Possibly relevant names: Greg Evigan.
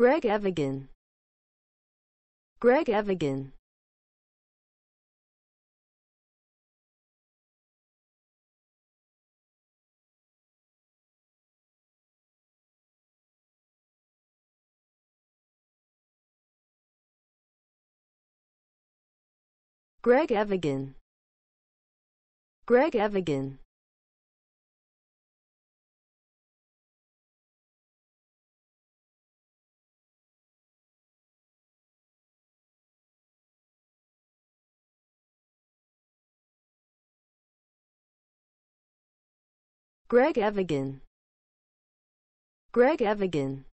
Greg Evigan. Greg Evigan. Greg Evigan. Greg Evigan. Greg Evigan. Greg Evigan.